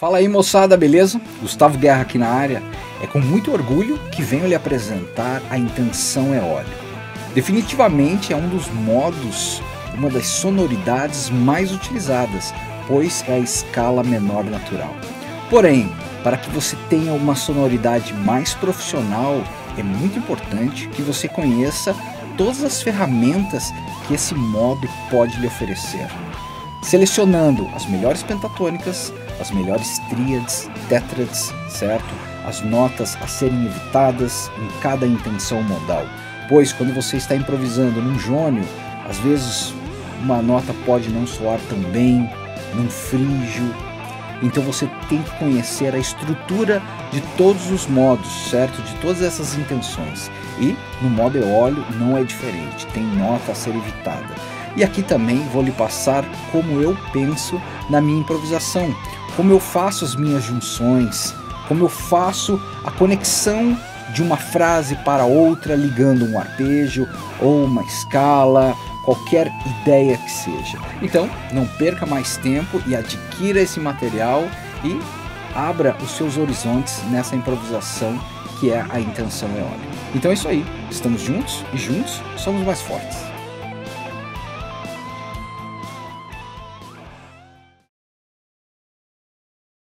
Fala aí, moçada, beleza? Gustavo Guerra aqui na área. É com muito orgulho que venho lhe apresentar a Intenção Eólica. Definitivamente é um dos modos, uma das sonoridades mais utilizadas, pois é a escala menor natural. Porém, para que você tenha uma sonoridade mais profissional, é muito importante que você conheça todas as ferramentas que esse modo pode lhe oferecer, selecionando as melhores pentatônicas, as melhores tríades, tétrades, certo? As notas a serem evitadas em cada intenção modal, pois quando você está improvisando num jônio, às vezes uma nota pode não soar tão bem, num frígio. Então você tem que conhecer a estrutura de todos os modos, certo? De todas essas intenções. E no modo eólio não é diferente, tem nota a ser evitada. E aqui também vou lhe passar como eu penso na minha improvisação, como eu faço as minhas junções, como eu faço a conexão de uma frase para outra, ligando um arpejo ou uma escala, qualquer ideia que seja. Então, não perca mais tempo e adquira esse material e abra os seus horizontes nessa improvisação que é a Intenção Eólica. Então é isso aí, estamos juntos e juntos somos mais fortes.